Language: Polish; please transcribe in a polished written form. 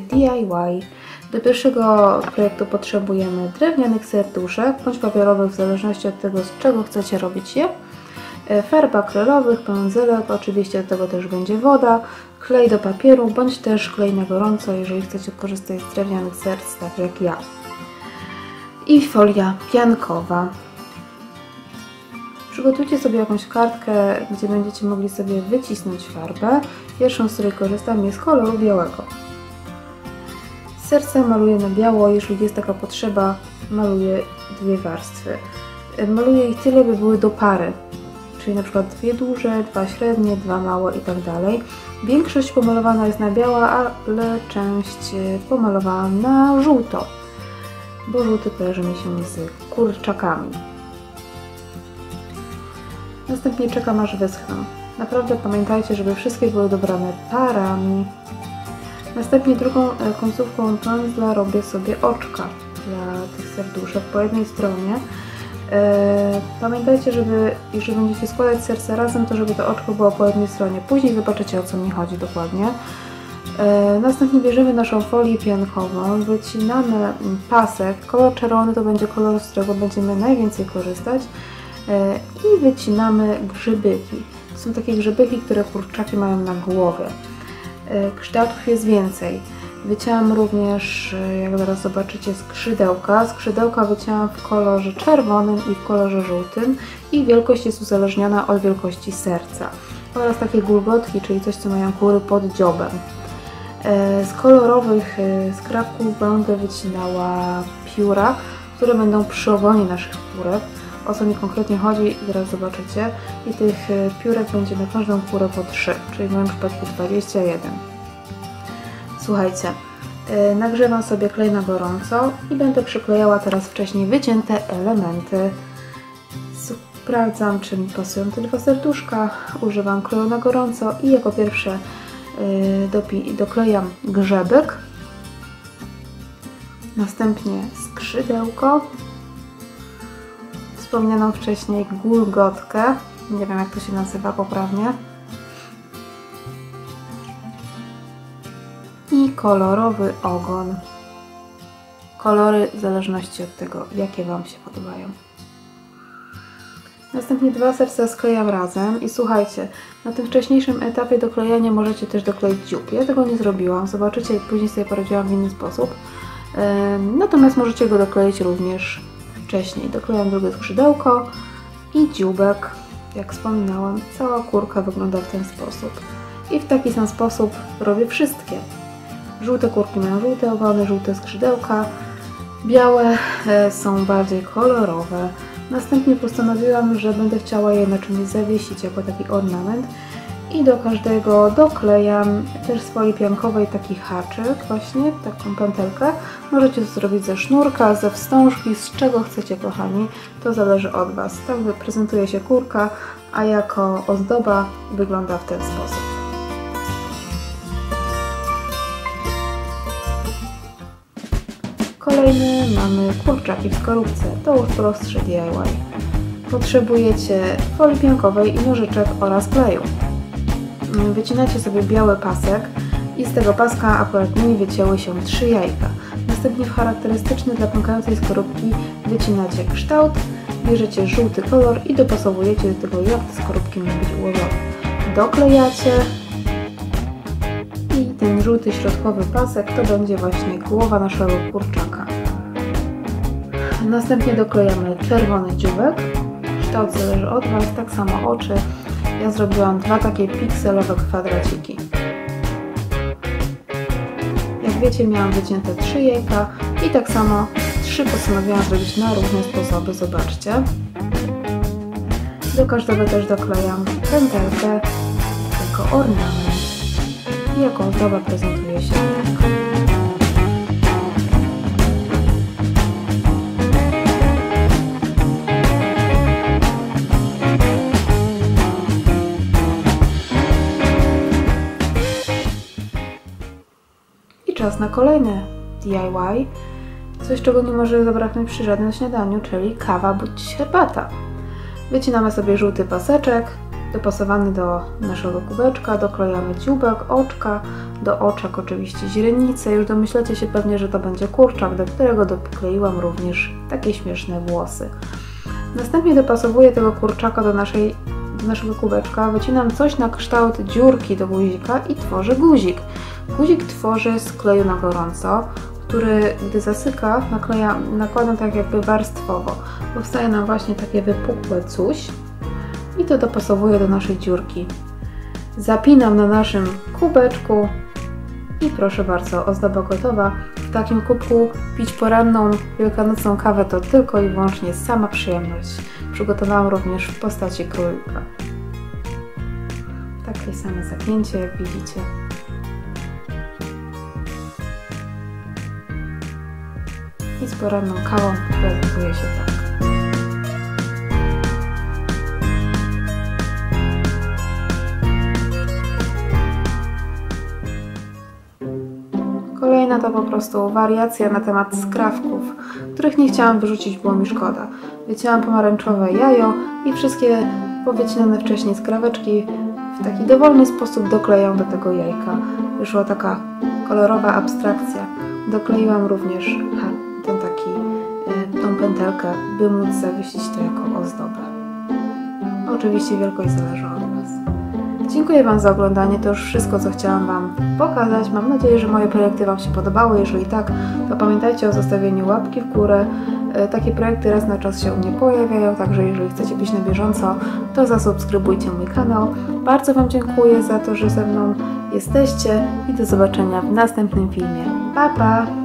wersję DIY. Do pierwszego projektu potrzebujemy drewnianych serduszek, bądź papierowych w zależności od tego, z czego chcecie robić je, farb akrylowych, pędzelek, oczywiście do tego też będzie woda, klej do papieru, bądź też klej na gorąco, jeżeli chcecie korzystać z drewnianych serc, tak jak ja. I folia piankowa. Przygotujcie sobie jakąś kartkę, gdzie będziecie mogli sobie wycisnąć farbę. Pierwszą, z której korzystam, jest koloru białego. Serce maluję na biało, jeżeli jest taka potrzeba, maluję dwie warstwy. Maluję ich tyle, by były do pary, czyli na przykład dwie duże, dwa średnie, dwa małe i tak dalej. Większość pomalowana jest na biało, ale część pomalowałam na żółto, bo żółty kojarzy mi się z kurczakami. Następnie czekam, aż wyschną. Naprawdę pamiętajcie, żeby wszystkie były dobrane parami. Następnie drugą końcówką pędzla robię sobie oczka dla tych serduszek po jednej stronie. Pamiętajcie, żeby jeżeli będziecie składać serce razem, to żeby to oczko było po jednej stronie. Później zobaczycie, o co mi chodzi dokładnie. Następnie bierzemy naszą folię piankową, wycinamy pasek. Kolor czerwony to będzie kolor, z którego będziemy najwięcej korzystać. I wycinamy grzybyki. To są takie grzybyki, które kurczaki mają na głowie. Kształtów jest więcej. Wycięłam również, jak zaraz zobaczycie, skrzydełka. Skrzydełka wycięłam w kolorze czerwonym i w kolorze żółtym. Ich wielkość jest uzależniona od wielkości serca. Oraz takie gulgotki, czyli coś, co mają kury pod dziobem. Z kolorowych skrawków będę wycinała pióra, które będą przy ogonie naszych kurek. O co mi konkretnie chodzi, zaraz zobaczycie. I tych piórek będzie na każdą kurę po 3, czyli w moim przypadku 21. Słuchajcie, nagrzewam sobie klej na gorąco i będę przyklejała teraz wcześniej wycięte elementy. Sprawdzam, czy mi pasują te dwa serduszka, używam kleju na gorąco i jako pierwsze doklejam grzebek, następnie skrzydełko, wspomnianą wcześniej gulgotkę, nie wiem jak to się nazywa poprawnie, i kolorowy ogon. Kolory w zależności od tego, jakie Wam się podobają. Następnie dwa serca sklejam razem i słuchajcie, na tym wcześniejszym etapie doklejania możecie też dokleić dziób. Ja tego nie zrobiłam, zobaczycie, i później sobie poradziłam w inny sposób. Natomiast możecie go dokleić również wcześniej. Doklejam drugie skrzydełko i dzióbek. Jak wspominałam, cała kurka wygląda w ten sposób. I w taki sam sposób robię wszystkie. Żółte kurki mają żółte ogony, żółte skrzydełka, białe są bardziej kolorowe. Następnie postanowiłam, że będę chciała je na czymś zawiesić jako taki ornament i do każdego doklejam też z folii piankowej taki haczyk, właśnie taką pętelkę. Możecie to zrobić ze sznurka, ze wstążki, z czego chcecie, kochani, to zależy od Was. Tak prezentuje się kurka, a jako ozdoba wygląda w ten sposób. Kolejny mamy kurczaki w skorupce, to już prostszy DIY. Potrzebujecie folii piankowej i nożyczek oraz kleju. Wycinacie sobie biały pasek i z tego paska akurat mi wycięły się 3 jajka. Następnie w charakterystyczny dla pękającej skorupki wycinacie kształt, bierzecie żółty kolor i dopasowujecie do tego, jak te skorupki mają być ułożone. Doklejacie. I ten żółty środkowy pasek to będzie właśnie głowa naszego kurczaka. Następnie doklejamy czerwony dzióbek. Kształt zależy od Was, tak samo oczy. Ja zrobiłam 2 takie pikselowe kwadraciki. Jak wiecie, miałam wycięte 3 jajka i tak samo 3 postanowiłam zrobić na różne sposoby, zobaczcie. Do każdego też doklejam pętelkę jako ornament. I jako ozdoba prezentuje się. I czas na kolejne DIY. Coś, czego nie może zabraknąć przy żadnym śniadaniu, czyli kawa bądź herbata. Wycinamy sobie żółty paseczek, dopasowany do naszego kubeczka, doklejamy dzióbek, oczka, do oczek oczywiście źrenicę. Już domyślacie się pewnie, że to będzie kurczak, do którego dokleiłam również takie śmieszne włosy. Następnie dopasowuję tego kurczaka do naszego kubeczka, wycinam coś na kształt dziurki do guzika i tworzę guzik. Guzik tworzę z kleju na gorąco, który gdy zasyka, nakładam tak jakby warstwowo. Powstaje nam właśnie takie wypukłe coś i to dopasowuję do naszej dziurki. Zapinam na naszym kubeczku i proszę bardzo, ozdoba gotowa. W takim kubku pić poranną, wielkanocną kawę to tylko i wyłącznie sama przyjemność. Przygotowałam również w postaci królika. Takie same zapięcie, jak widzicie. I z poranną kawą prezentuje się tak. Kolejna to po prostu wariacja na temat skrawków, których nie chciałam wyrzucić, było mi szkoda. Wycięłam pomarańczowe jajo i wszystkie powycinane wcześniej skraweczki w taki dowolny sposób doklejam do tego jajka. Wyszła taka kolorowa abstrakcja. Dokleiłam również tą pętelkę, by móc zawiesić to jako ozdobę. Oczywiście wielkość zależy od Was. Dziękuję Wam za oglądanie, to już wszystko, co chciałam Wam pokazać. Mam nadzieję, że moje projekty Wam się podobały. Jeżeli tak, to pamiętajcie o zostawieniu łapki w górę. Takie projekty raz na czas się u mnie pojawiają, także jeżeli chcecie być na bieżąco, to zasubskrybujcie mój kanał. Bardzo Wam dziękuję za to, że ze mną jesteście i do zobaczenia w następnym filmie. Pa, pa!